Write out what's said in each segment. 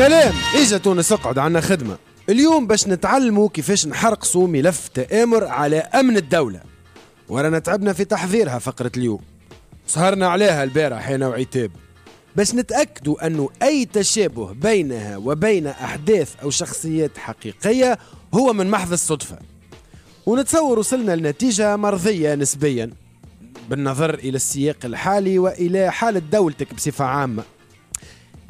سلام، اجا تونس اقعد عنا خدمة. اليوم باش نتعلموا كيفاش نحرقصوا ملف تآمر على أمن الدولة، ورانا تعبنا في تحضيرها فقرة اليوم، سهرنا عليها البارح هنا وعتاب، باش نتأكدوا أنه أي تشابه بينها وبين أحداث أو شخصيات حقيقية هو من محض الصدفة، ونتصور وصلنا لنتيجة مرضية نسبيا بالنظر إلى السياق الحالي وإلى حالة دولتك بصفة عامة.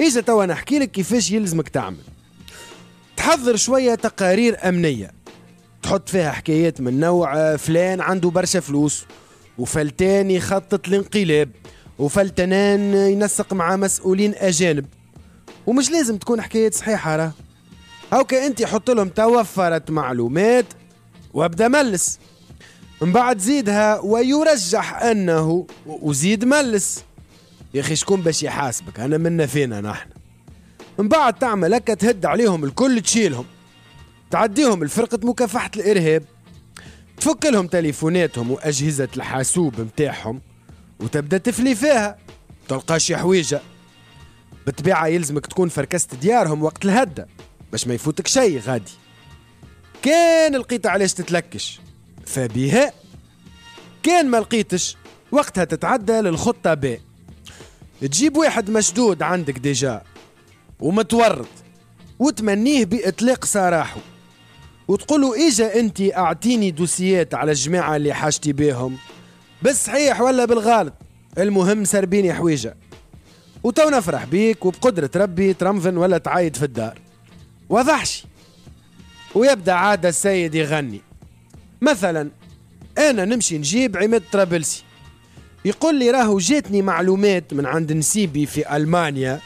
إجا توا نحكي لك كيفاش يلزمك تعمل. تحضر شوية تقارير أمنية تحط فيها حكايات من نوع فلان عنده برشا فلوس، وفلتان يخطط الانقلاب، وفلتنان ينسق مع مسؤولين أجانب، ومش لازم تكون حكايات صحيحة. راه هاوكا أنت حط لهم توفرت معلومات وابدأ ملس، من بعد زيدها ويرجح أنه، وزيد ملس. يا أخي شكون باش يحاسبك؟ أنا منا فينا نحن. من بعد تعمل هكا تهد عليهم الكل، تشيلهم تعديهم لفرقة مكافحة الإرهاب، تفك لهم تليفوناتهم وأجهزة الحاسوب متاعهم، وتبدأ تفلي فيها تلقى شي حويجة. بالطبيعة يلزمك تكون فركست ديارهم وقت الهدة باش ما يفوتك شي غادي. كان لقيت علاش تتلكش فبها، كان ما لقيتش وقتها تتعدى للخطة ب، تجيب واحد مشدود عندك ديجا ومتورط وتمنيه بإطلاق سراحه وتقوله إيجا أنت أعطيني دوسيات على الجماعة اللي حاجتي بيهم، بس صحيح ولا بالغلط المهم سربيني حويجة، وتو نفرح بيك وبقدرة ربي ترمفن ولا تعايد في الدار. وضحشي. ويبدأ عادة السيد يغني، مثلا أنا نمشي نجيب عماد طرابلسي يقول لي راهو جاتني معلومات من عند نسيبي في ألمانيا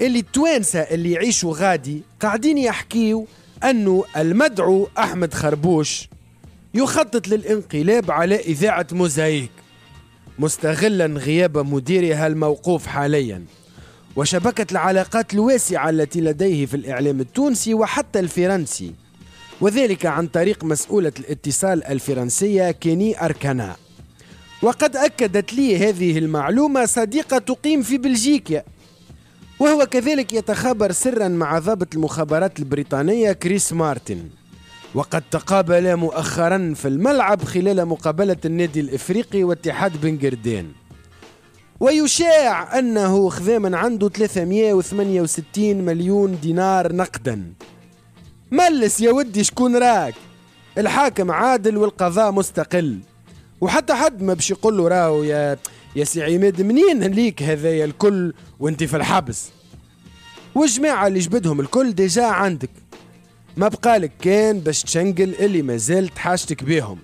اللي التوانسة اللي يعيشوا غادي قاعدين يحكيوا أنه المدعو أحمد خربوش يخطط للانقلاب على إذاعة موزايك، مستغلا غياب مديرها الموقوف حاليا وشبكة العلاقات الواسعة التي لديه في الإعلام التونسي وحتى الفرنسي، وذلك عن طريق مسؤولة الاتصال الفرنسية كيني أركانا. وقد أكدت لي هذه المعلومة صديقة تقيم في بلجيكا، وهو كذلك يتخابر سرا مع ضابط المخابرات البريطانية كريس مارتن، وقد تقابلا مؤخرا في الملعب خلال مقابلة النادي الإفريقي واتحاد بن قردان. ويشاع أنه خذا من عنده 368 مليون دينار نقدا. ملس يا ودي شكون راك؟ الحاكم عادل والقضاء مستقل، وحتى حد ما باش يقول له راهو يا سي عماد منين ليك هذايا الكل وانت في الحبس؟ والجماعة اللي جبدهم الكل ديجا عندك، ما بقالك كان باش تشنقل اللي ما زالت حاجتك بيهم،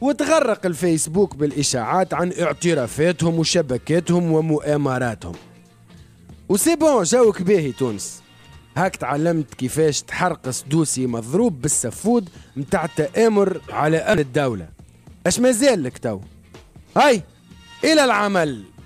وتغرق الفيسبوك بالإشاعات عن اعترافاتهم وشبكاتهم ومؤامراتهم. وسي بون جاوك باهي تونس، هاك تعلمت كيفاش تحرقص دوسي مضروب بالسفود متاع التآمر على أمن الدولة. اش مازال لك تو؟ هاي إلى العمل.